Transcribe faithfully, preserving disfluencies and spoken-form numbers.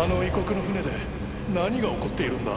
あの異国の船で何が起こっているんだ。